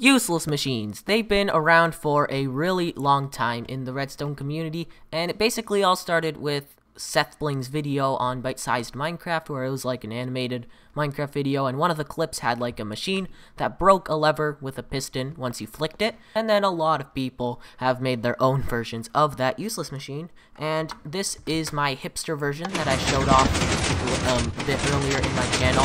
Useless machines. They've been around for a really long time in the redstone community, and it basically all started with Seth Bling's video on Bite-sized Minecraft, where it was like an animated Minecraft video, and one of the clips had like a machine that broke a lever with a piston once you flicked it. And then a lot of people have made their own versions of that useless machine, and this is my hipster version that I showed off a bit earlier in my channel.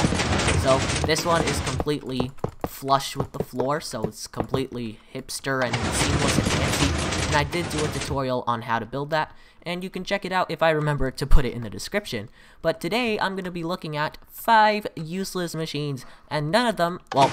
So this one is completely flush with the floor, so it's completely hipster and seamless and fancy. And I did do a tutorial on how to build that, and you can check it out if I remember to put it in the description. But today I'm going to be looking at 5 useless machines, and none of them, well,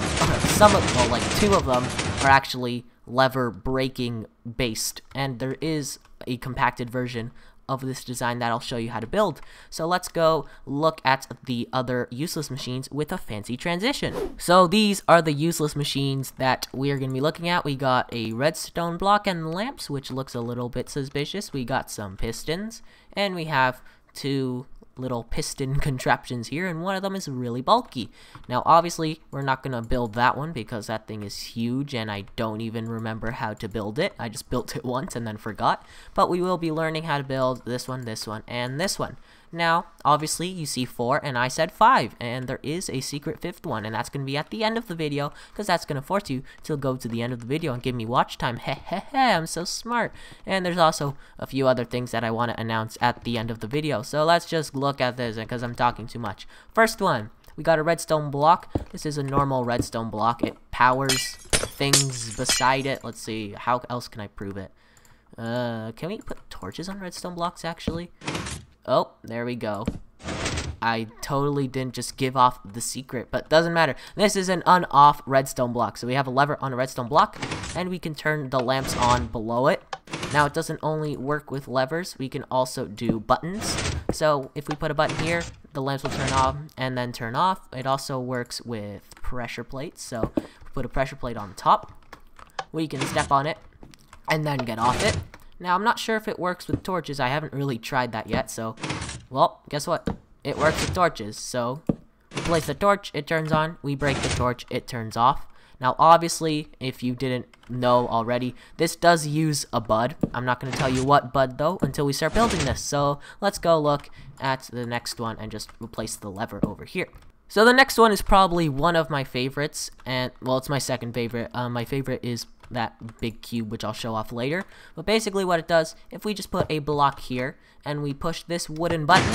like 2 of them are actually lever breaking based, and there is a compacted version of this design that I'll show you how to build. So let's go look at the other useless machines with a fancy transition. So these are the useless machines that we are going to be looking at. We got a redstone block and lamps, which looks a little bit suspicious. We got some pistons, and we have 2 little piston contraptions here, and one of them is really bulky. Now obviously we're not gonna build that one because that thing is huge, and I don't even remember how to build it. I just built it once and then forgot, but we will be learning how to build this one, and this one. Now obviously you see 4 and I said 5, and there is a secret 5th one, and that's gonna be at the end of the video because that's gonna force you to go to the end of the video and give me watch time. I'm so smart. And there's also a few other things that I want to announce at the end of the video, so let's just look at this because I'm talking too much. First one, we got a redstone block. This is a normal redstone block. It powers things beside it. Let's see, how else can I prove it? Can we put torches on redstone blocks actually? Oh, there we go. I totally didn't just give off the secret, but doesn't matter. This is an on-off redstone block. So we have a lever on a redstone block, and we can turn the lamps on below it. Now it doesn't only work with levers, we can also do buttons. So if we put a button here, the lamps will turn on and then turn off. It also works with pressure plates. So we put a pressure plate on top, we can step on it and then get off it. Now I'm not sure if it works with torches. I haven't really tried that yet, so, well, guess what? It works with torches. So we place the torch, it turns on, we break the torch, it turns off. Now obviously, if you didn't know already, this does use a bud. I'm not going to tell you what bud though until we start building this. So let's go look at the next one and just replace the lever over here. So the next one is probably one of my favorites, and well, it's my second favorite. My favorite is that big cube, which I'll show off later. But basically what it does, if we just put a block here and we push this wooden button,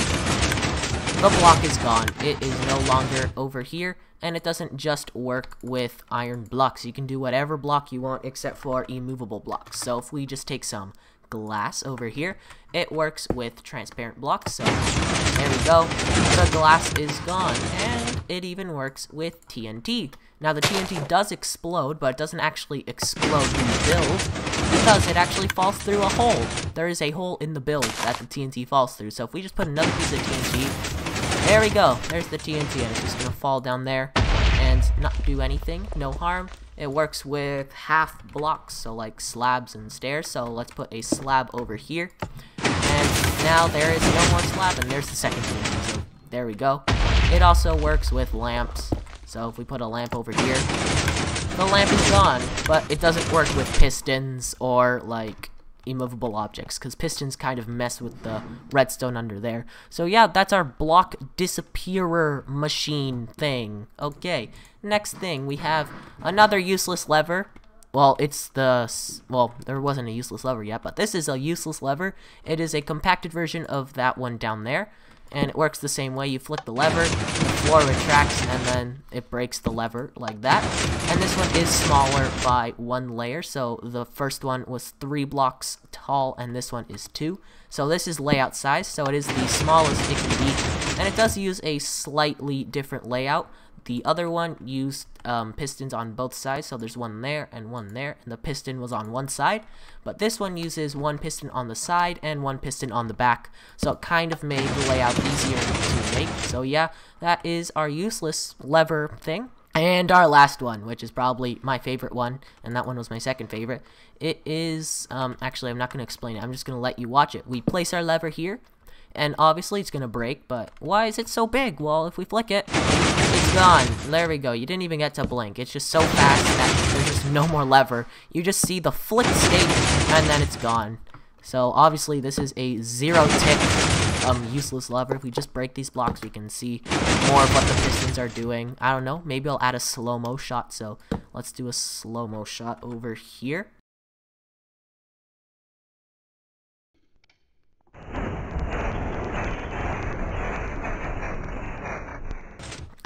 the block is gone. It is no longer over here, and it doesn't just work with iron blocks. You can do whatever block you want except for immovable blocks. So if we just take some glass over here, it works with transparent blocks. So there we go, the glass is gone, and it even works with TNT. Now the TNT does explode, but it doesn't actually explode in the build because it actually falls through a hole. There is a hole in the build that the TNT falls through. So if we just put another piece of TNT, there we go, there's the TNT, and it's just gonna fall down there and not do anything, no harm. It works with half blocks, so like slabs and stairs. So let's put a slab over here, and now there is no more slab, and there's the second TNT. So there we go. It also works with lamps. So if we put a lamp over here, the lamp is gone, but it doesn't work with pistons or like immovable objects, because pistons kind of mess with the redstone under there. So yeah, that's our block disappearer machine thing. Okay, next thing, we have another useless lever. Well, it's the, well, there wasn't a useless lever yet, but this is a useless lever. It is a compacted version of that one down there, and it works the same way. You flick the lever, the floor retracts, and then it breaks the lever like that. And this one is smaller by 1 layer, so the first one was 3 blocks tall, and this one is 2. So this is layout size, so it is the smallest it can be, and it does use a slightly different layout. The other one used pistons on both sides, so there's one there, and the piston was on one side. But this one uses one piston on the side and one piston on the back, so it kind of made the layout easier to make. So yeah, that is our useless lever thing. And our last one, which is probably my favorite one, and that one was my second favorite. It is, actually, I'm not going to explain it, I'm just going to let you watch it. We place our lever here, and obviously it's gonna break, but why is it so big? Well, if we flick it, it's gone. There we go. You didn't even get to blink. It's just so fast that there's just no more lever. You just see the flick state, and then it's gone. So obviously this is a zero-tick, useless lever. If we just break these blocks, we can see more of what the pistons are doing. I don't know. Maybe I'll add a slow-mo shot, so let's do a slow-mo shot over here.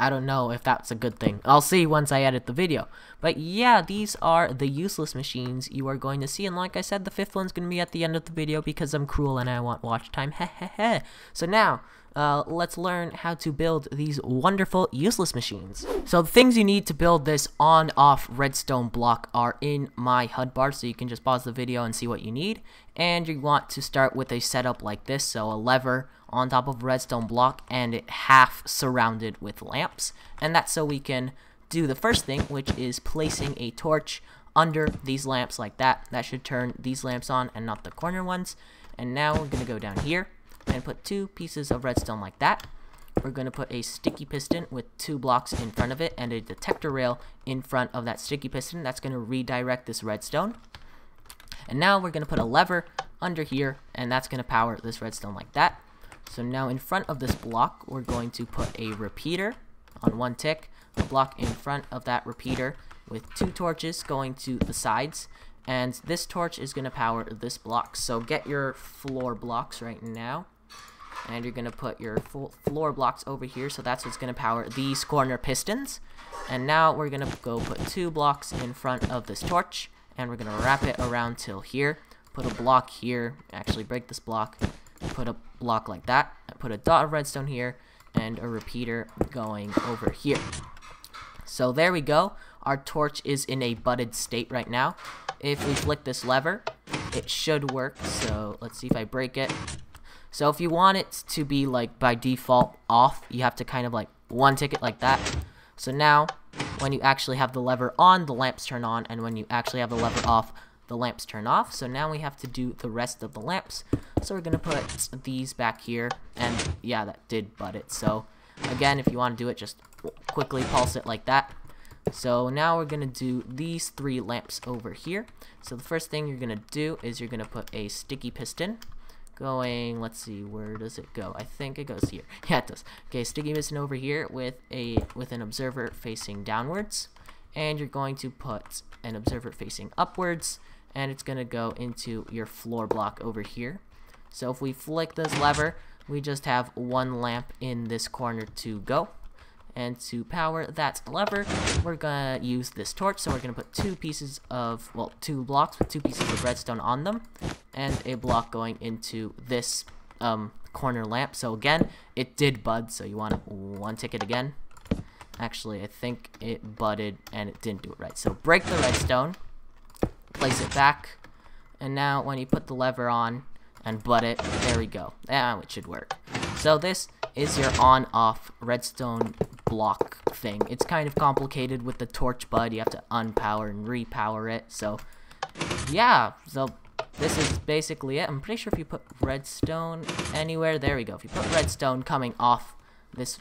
I don't know if that's a good thing. I'll see once I edit the video. But yeah, these are the useless machines you are going to see. And like I said, the fifth one's going to be at the end of the video because I'm cruel and I want watch time. Hehehe. So now, let's learn how to build these wonderful useless machines. So the things you need to build this on-off redstone block are in my HUD bar. So you can just pause the video and see what you need. And you want to start with a setup like this. So a lever on top of a redstone block and it half surrounded with lamps, and that's so we can do the first thing, which is placing a torch under these lamps like that. That should turn these lamps on and not the corner ones. And now we're gonna go down here and put two pieces of redstone like that. We're gonna put a sticky piston with two blocks in front of it and a detector rail in front of that sticky piston. That's gonna redirect this redstone. And now we're gonna put a lever under here, and that's gonna power this redstone like that. So now in front of this block, we're going to put a repeater on one tick, a block in front of that repeater with two torches going to the sides, and this torch is going to power this block. So get your floor blocks right now, and you're going to put your floor blocks over here, so that's what's going to power these corner pistons. And now we're going to go put two blocks in front of this torch, and we're going to wrap it around till here, put a block here, actually break this block, put a block like that, put a dot of redstone here, and a repeater going over here. So there we go. Our torch is in a budded state right now. If we flick this lever, it should work. So let's see if I break it. So if you want it to be like by default off, you have to kind of like one ticket like that. So now when you actually have the lever on, the lamps turn on, and when you actually have the lever off, the lamps turn off. So now we have to do the rest of the lamps. So we're gonna put these back here, and yeah, that did butt it. So again, if you want to do it, just quickly pulse it like that. So now we're gonna do these three lamps over here. So the first thing you're gonna do is you're gonna put a sticky piston going, let's see, where does it go? I think it goes here. Yeah, it does. Okay, sticky piston over here with an observer facing downwards, and you're going to put an observer facing upwards, and it's gonna go into your floor block over here. So if we flick this lever, we just have one lamp in this corner to go. And to power that lever, we're gonna use this torch. So we're gonna put two pieces of, well, two blocks with two pieces of redstone on them, and a block going into this corner lamp. So again, it did bud, so you want one ticket again. Actually, I think it budded and it didn't do it right. So break the redstone, place it back, and now when you put the lever on and butt it, there we go. Now it should work. So this is your on-off redstone block thing. It's kind of complicated with the torch bud. You have to unpower and repower it. So yeah, so this is basically it. I'm pretty sure if you put redstone anywhere, there we go. If you put redstone coming off this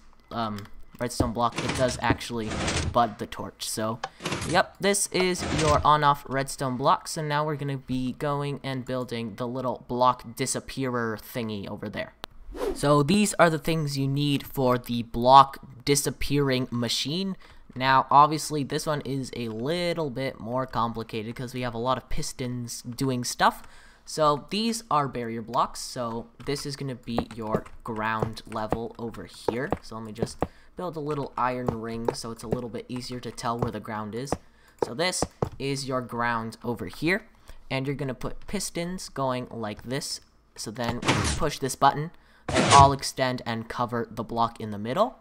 redstone block, it does actually bud the torch. So yep, this is your on-off redstone block. So now we're gonna be going and building the little block disappearer thingy over there. So these are the things you need for the block disappearing machine. Now obviously this one is a little bit more complicated because we have a lot of pistons doing stuff. So these are barrier blocks. So this is gonna be your ground level over here. So let me just build a little iron ring so it's a little bit easier to tell where the ground is. So this is your ground over here, and you're gonna put pistons going like this. So then when you push this button, they all extend and cover the block in the middle,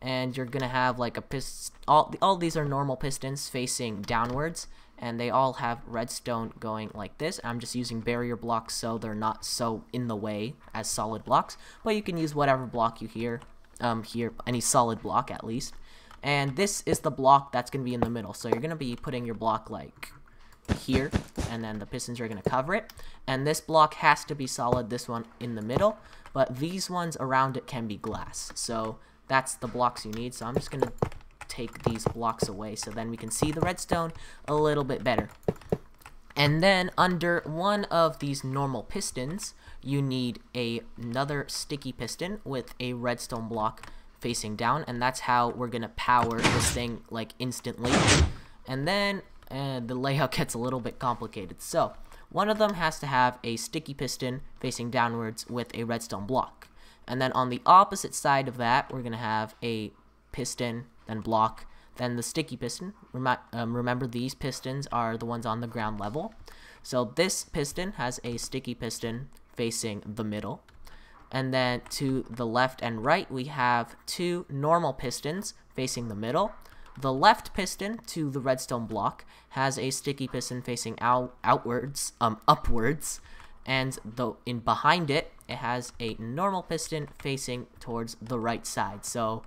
and you're gonna have like a piston, all these are normal pistons facing downwards, and they all have redstone going like this. I'm just using barrier blocks so they're not so in the way as solid blocks, but you can use whatever block you hear any solid block at least. And this is the block that's gonna be in the middle. So you're gonna be putting your block like here, and then the pistons are going to cover it. And this block has to be solid, this one in the middle, but these ones around it can be glass. So that's the blocks you need. So I'm just going to take these blocks away so then we can see the redstone a little bit better. And then under one of these normal pistons, you need another sticky piston with a redstone block facing down, and that's how we're going to power this thing like instantly. And then the layout gets a little bit complicated. So one of them has to have a sticky piston facing downwards with a redstone block. And then on the opposite side of that, we're going to have a piston, then block, then the sticky piston. Remember, these pistons are the ones on the ground level. So this piston has a sticky piston facing the middle. And then to the left and right, we have two normal pistons facing the middle. The left piston to the redstone block has a sticky piston facing upwards. And in behind it, it has a normal piston facing towards the right side. So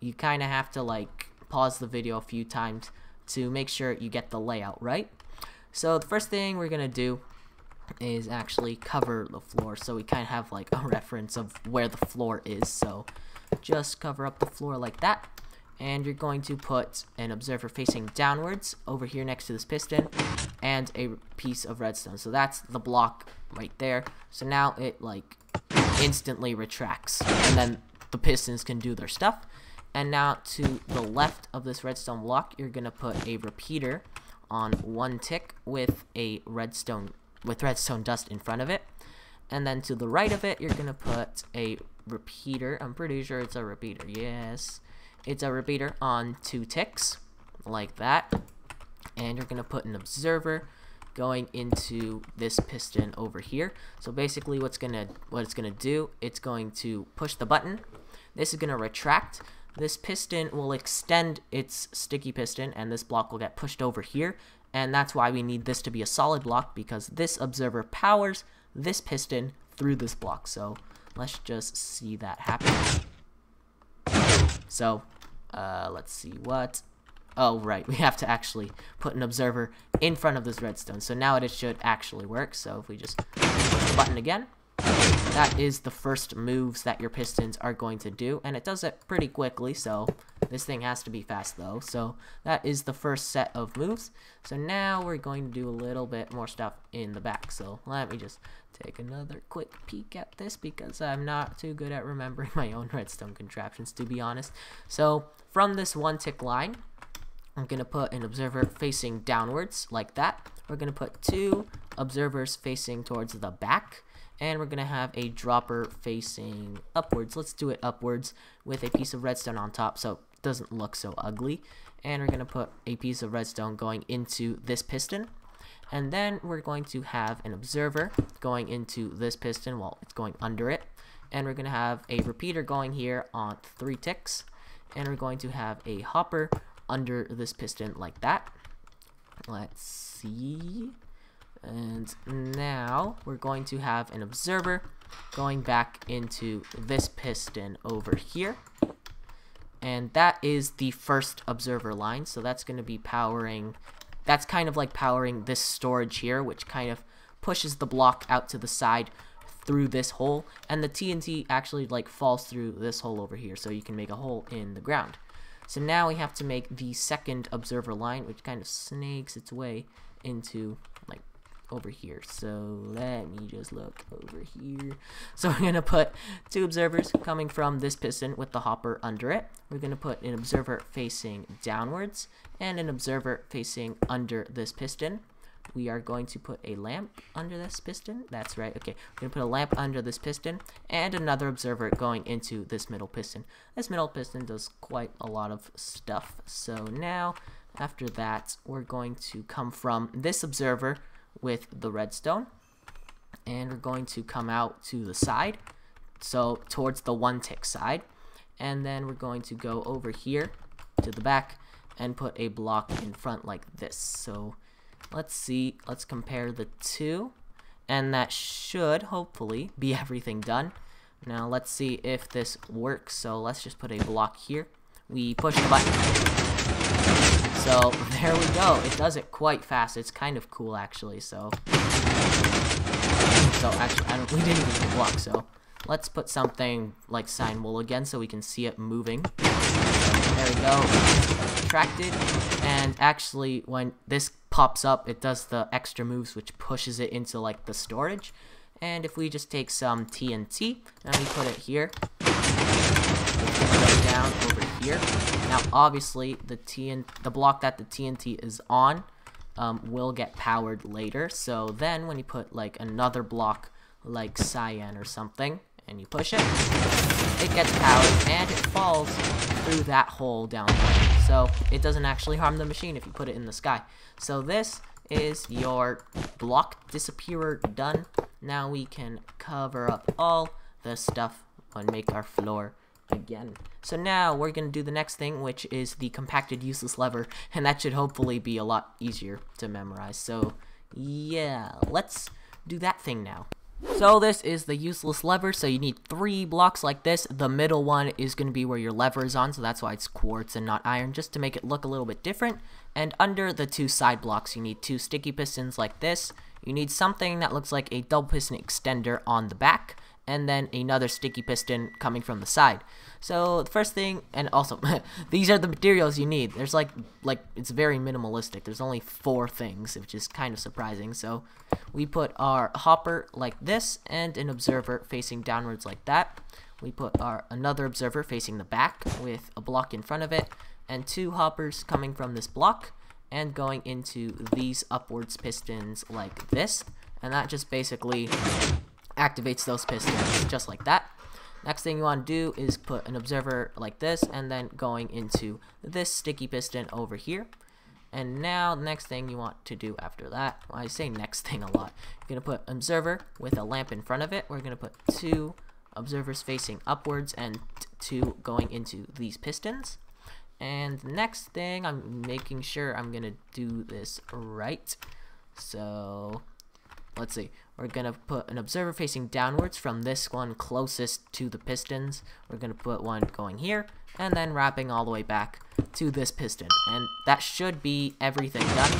you kind of have to like pause the video a few times to make sure you get the layout right. So the first thing we're gonna do is actually cover the floor, so we kind of have like a reference of where the floor is. So just cover up the floor like that, and you're going to put an observer facing downwards over here next to this piston and a piece of redstone. So that's the block right there. So now it like instantly retracts, and then the pistons can do their stuff. And now to the left of this redstone block, you're gonna put a repeater on one tick with a redstone dust in front of it. And then to the right of it, you're gonna put a repeater. I'm pretty sure it's a repeater. Yes, it's a repeater on two ticks like that. And you're gonna put an observer going into this piston over here. So basically what it's gonna do, it's going to push the button. This is gonna retract. This piston will extend its sticky piston, and this block will get pushed over here. And that's why we need this to be a solid block, because this observer powers this piston through this block. So let's just see that happen. So let's see what... Oh, right. We have to actually put an observer in front of this redstone. So now it should actually work. So if we just push the button again, that is the first moves that your pistons are going to do, and it does it pretty quickly, so this thing has to be fast though. So that is the first set of moves. So now we're going to do a little bit more stuff in the back. So let me just take another quick peek at this, because I'm not too good at remembering my own redstone contraptions, to be honest. So from this one tick line, I'm gonna put an observer facing downwards like that. We're gonna put two observers facing towards the back, and we're gonna have a dropper facing upwards. Let's do it upwards with a piece of redstone on top so it doesn't look so ugly. And we're gonna put a piece of redstone going into this piston. And then we're going to have an observer going into this piston while it's going under it. And we're gonna have a repeater going here on three ticks. And we're going to have a hopper under this piston like that. Let's see. And now we're going to have an observer going back into this piston over here. And that is the first observer line. So that's going to be powering, that's kind of like powering this storage here, which kind of pushes the block out to the side through this hole. And the TNT actually like falls through this hole over here, so you can make a hole in the ground. So now we have to make the second observer line, which kind of snakes its way into like over here. So let me just look over here. So we're gonna put two observers coming from this piston with the hopper under it. We're gonna put an observer facing downwards and an observer facing under this piston. We are going to put a lamp under this piston. That's right. Okay, we're gonna put a lamp under this piston and another observer going into this middle piston. This middle piston does quite a lot of stuff. So now after that, we're going to come from this observer with the redstone, and we're going to come out to the side, so towards the one tick side. And then we're going to go over here to the back and put a block in front like this. So let's see, let's compare the two, and that should hopefully be everything done. Now let's see if this works. So let's just put a block here. We push the button. So there we go. It does it quite fast. It's kind of cool actually. So actually, we didn't even block. So let's put something like sign wool again so we can see it moving. There we go. Attracted. And actually, when this pops up, it does the extra moves, which pushes it into like the storage. And if we just take some TNT and we put it here, go down over here. Now, obviously, the block that the TNT is on will get powered later. So then, when you put like another block, like cyan or something, and you push it, it gets powered and it falls through that hole down there. So it doesn't actually harm the machine if you put it in the sky. So this is your block disappearer done. Now we can cover up all the stuff and make our floor again. So now we're going to do the next thing, which is the compacted useless lever, and that should hopefully be a lot easier to memorize. So yeah, let's do that thing now. So this is the useless lever, so you need 3 blocks like this. The middle one is going to be where your lever is on, so that's why it's quartz and not iron, just to make it look a little bit different. And under the 2 side blocks, you need 2 sticky pistons like this. You need something that looks like a double piston extender on the back, and then another sticky piston coming from the side. So the first thing, and also, these are the materials you need. There's like it's very minimalistic. There's only 4 things, which is kind of surprising. So we put our hopper like this, and an observer facing downwards like that. We put our another observer facing the back with a block in front of it, and 2 hoppers coming from this block and going into these upwards pistons like this, and that just basically activates those pistons just like that. Next thing you want to do is put an observer like this, and then going into this sticky piston over here. And now the next thing you want to do after that, well, I say next thing a lot, you're going to put an observer with a lamp in front of it. We're going to put 2 observers facing upwards and 2 going into these pistons. And next thing, I'm making sure I'm going to do this right. So let's see, we're going to put an observer facing downwards from this one closest to the pistons. We're going to put one going here, and then wrapping all the way back to this piston. And that should be everything done.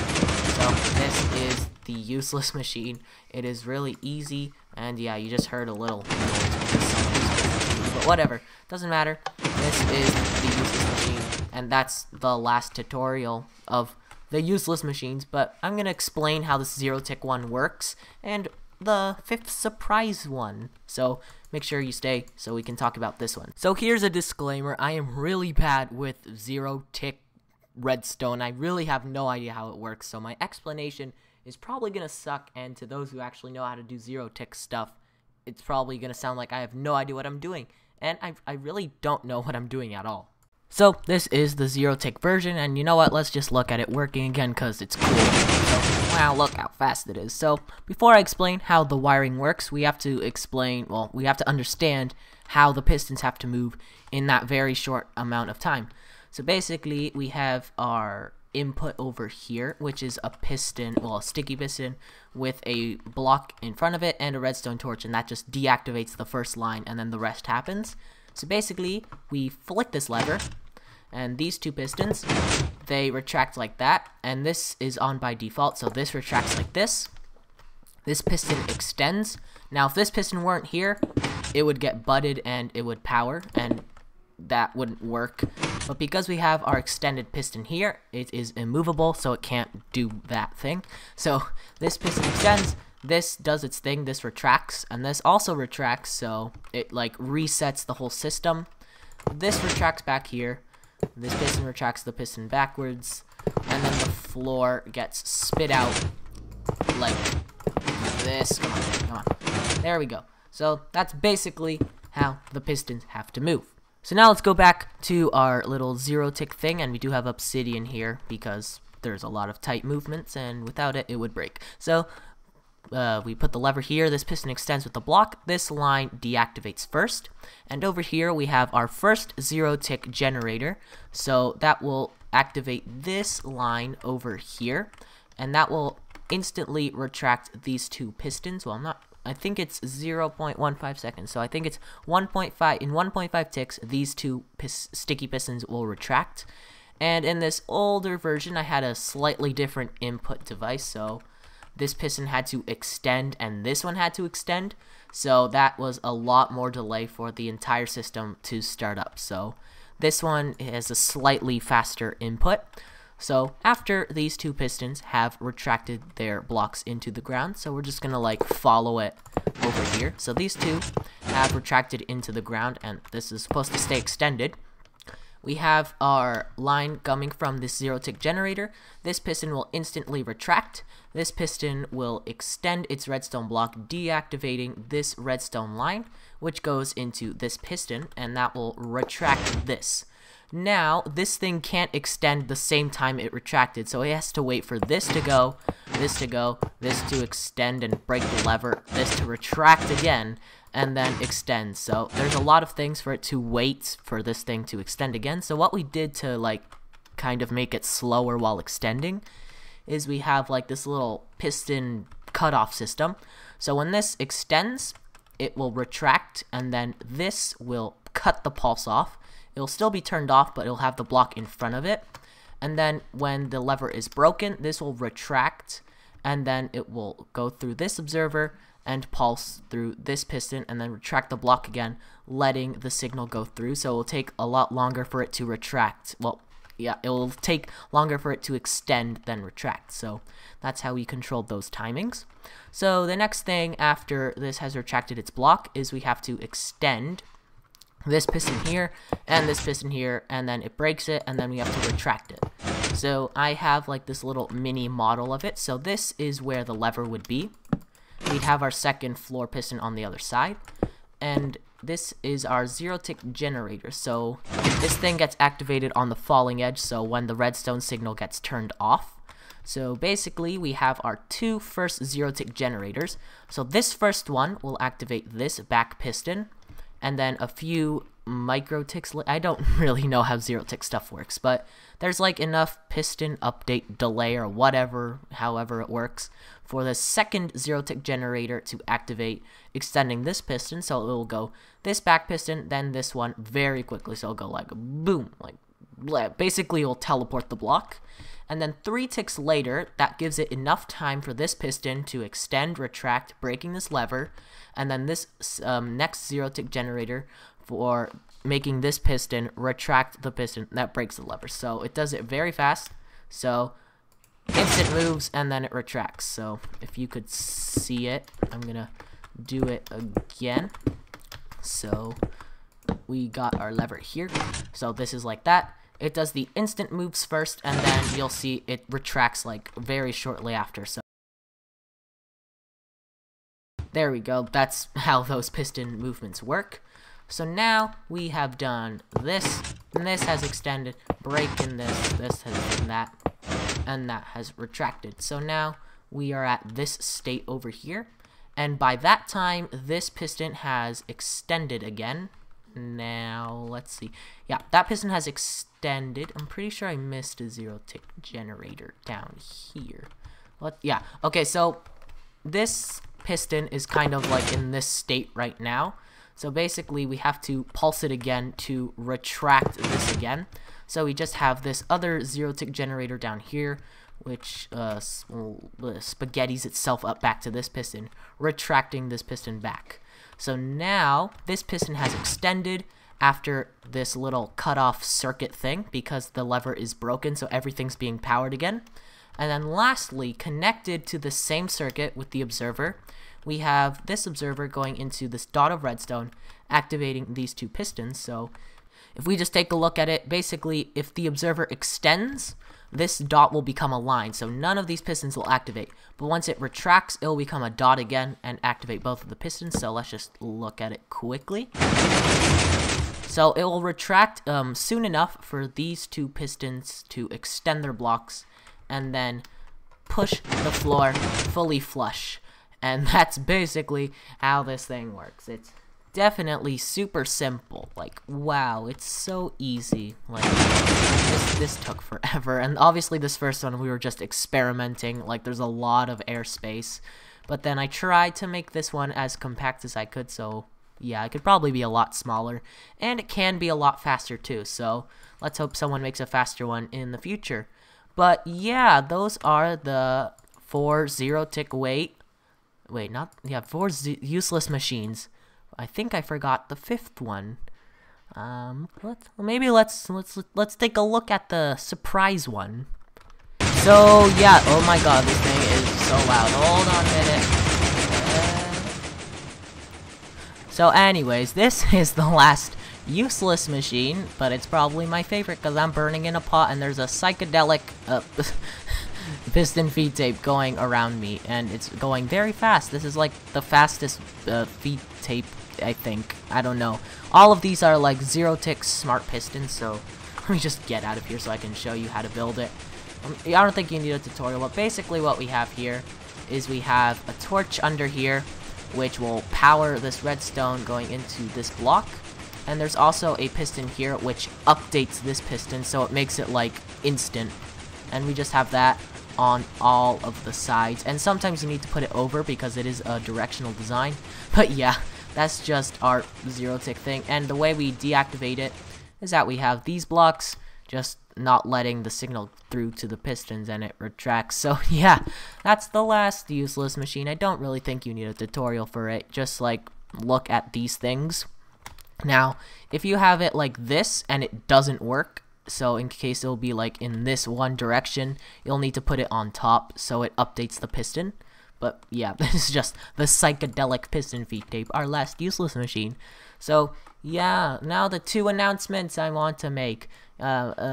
So this is the useless machine. It is really easy, and yeah, you just heard a little noise, but whatever, doesn't matter. This is the useless machine, and that's the last tutorial of the useless machines, but I'm going to explain how this 0-tick one works, and the 5th surprise one. So make sure you stay so we can talk about this one. So here's a disclaimer, I am really bad with 0-tick redstone. I really have no idea how it works, so my explanation is probably going to suck, and to those who actually know how to do 0-tick stuff, it's probably going to sound like I have no idea what I'm doing, and I really don't know what I'm doing at all. So this is the 0-tick version, and you know what, let's just look at it working again because it's cool. So, wow, look how fast it is. So before I explain how the wiring works, we have to explain, well, we have to understand how the pistons have to move in that very short amount of time. So basically, we have our input over here, which is a piston, well, a sticky piston with a block in front of it and a redstone torch, and that just deactivates the first line, and then the rest happens. So basically, we flick this lever, and these 2 pistons, they retract like that, and this is on by default, so this retracts like this. This piston extends. Now, if this piston weren't here, it would get butted and it would power, and that wouldn't work. But because we have our extended piston here, it is immovable, so it can't do that thing. So this piston extends. This does its thing, this retracts, and this also retracts, so it like resets the whole system. This retracts back here, this piston retracts the piston backwards, and then the floor gets spit out like this. Come on, come on. There we go. So that's basically how the pistons have to move. So now let's go back to our little 0-tick thing, and we do have obsidian here because there's a lot of tight movements, and without it, it would break. So we put the lever here, this piston extends with the block, this line deactivates first, and over here we have our first 0-tick generator, so that will activate this line over here, and that will instantly retract these 2 pistons. Well, I think it's 0.15 seconds, so I think it's 1.5, in 1.5 ticks, these 2 sticky pistons will retract. And in this older version, I had a slightly different input device, so this piston had to extend and this one had to extend, so that was a lot more delay for the entire system to start up. So this one has a slightly faster input. So after these two pistons have retracted their blocks into the ground, so we're just gonna like follow it over here. So these two have retracted into the ground, and this is supposed to stay extended. We have our line coming from this zero tick generator. This piston will instantly retract. This piston will extend its redstone block, deactivating this redstone line, which goes into this piston, and that will retract this. Now, this thing can't extend the same time it retracted, so it has to wait for this to go, this to go, this to extend and break the lever, this to retract again, and then extend. So there's a lot of things for it to wait for this thing to extend again. So what we did to like kind of make it slower while extending is we have like this little piston cutoff system. So when this extends, it will retract, and then this will cut the pulse off. It'll still be turned off, but it'll have the block in front of it. And then when the lever is broken, this will retract, and then it will go through this observer and pulse through this piston and then retract the block again, letting the signal go through. So it will take a lot longer for it to retract. Well, yeah, it will take longer for it to extend than retract. So that's how we controlled those timings. So the next thing after this has retracted its block is we have to extend this piston here and this piston here, and then it breaks it, and then we have to retract it. So I have like this little mini model of it. So this is where the lever would be. We'd have our second floor piston on the other side, and this is our zero tick generator. So this thing gets activated on the falling edge, so when the redstone signal gets turned off. So basically we have our two first zero tick generators. So this first one will activate this back piston, and then a few micro ticks. I don't really know how zero tick stuff works, but there's like enough piston update delay or whatever, however it works, for the second zero tick generator to activate, extending this piston. So it will go this back piston, then this one very quickly. So it'll go like boom, like basically it'll teleport the block. And then 3 ticks later, that gives it enough time for this piston to extend, retract, breaking this lever, and then this next zero tick generator for making this piston retract the piston that breaks the lever. So it does it very fast. So instant moves, and then it retracts. So if you could see it, I'm gonna do it again. So we got our lever here, so this is like that. It does the instant moves first, and then you'll see it retracts like very shortly after. So there we go, that's how those piston movements work. So now we have done this, and this has extended, breaking this, this has done that, and that has retracted. So now we are at this state over here, and by that time this piston has extended again. Now let's see, yeah, that piston has extended. I'm pretty sure I missed a zero tick generator down here. What? Yeah, okay, so this piston is kind of like in this state right now. So basically we have to pulse it again to retract this again. So we just have this other zero tick generator down here, which spaghettis itself up back to this piston, retracting this piston back. So now this piston has extended after this little cutoff circuit thing, because the lever is broken, so everything's being powered again. And then lastly, connected to the same circuit with the observer, we have this observer going into this dot of redstone, activating these two pistons. So if we just take a look at it, basically if the observer extends, this dot will become a line, so none of these pistons will activate. But once it retracts, it'll become a dot again and activate both of the pistons. So let's just look at it quickly. So it will retract soon enough for these two pistons to extend their blocks and then push the floor fully flush. And that's basically how this thing works. It's definitely super simple. Like, wow, it's so easy. Like, this took forever. And obviously this first one we were just experimenting. Like, there's a lot of airspace. But then I tried to make this one as compact as I could. So yeah, it could probably be a lot smaller. And it can be a lot faster too. So Let's hope someone makes a faster one in the future. But yeah, those are the 4 0-tick wait. Wait, not, yeah, 4 useless machines. I think I forgot the 5th one. Let's take a look at the surprise one. So yeah, oh my god, this thing is so loud. Hold on a minute. So anyways, this is the last useless machine, but it's probably my favorite because I'm burning in a pot and there's a psychedelic piston feed tape going around me, and it's going very fast. This is like the fastest feed tape, I think. I don't know. All of these are like 0-tick smart pistons, so let me just get out of here so I can show you how to build it. I don't think you need a tutorial, but basically what we have here is we have a torch under here, which will power this redstone going into this block. And there's also a piston here which updates this piston, so it makes it like instant. And we just have that on all of the sides. And sometimes you need to put it over because it is a directional design. But yeah, that's just our 0-tick thing. And the way we deactivate it is that we have these blocks just not letting the signal through to the pistons, and it retracts. So yeah, that's the last useless machine. I don't really think you need a tutorial for it. Just like look at these things. Now, if you have it like this and it doesn't work, so in case it'll be like in this one direction, you'll need to put it on top so it updates the piston. But yeah, this is just the psychedelic piston feed tape, our last useless machine. So yeah, now the 2 announcements I want to make.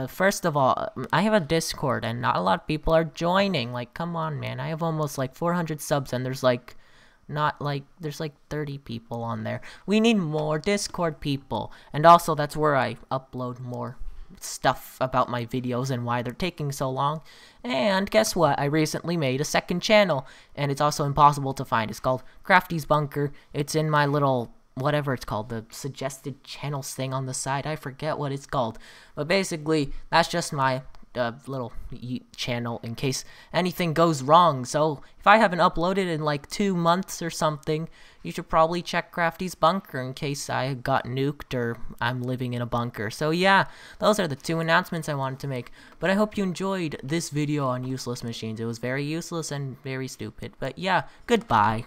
First of all, I have a Discord and not a lot of people are joining. Like, come on, man. I have almost like 400 subs and there's like there's like 30 people on there. We need more Discord people. And also, that's where I upload more stuff about my videos and why they're taking so long. And guess what? I recently made a 2nd channel, and it's also impossible to find. It's called Crafty's Bunker. It's in my little whatever it's called, the suggested channels thing on the side. I forget what it's called. But basically, that's just my little channel in case anything goes wrong. So if I haven't uploaded in like 2 months or something, you should probably check Crafty's Bunker in case I got nuked or I'm living in a bunker. So yeah, those are the 2 announcements I wanted to make. But I hope you enjoyed this video on useless machines. It was very useless and very stupid. But yeah, goodbye.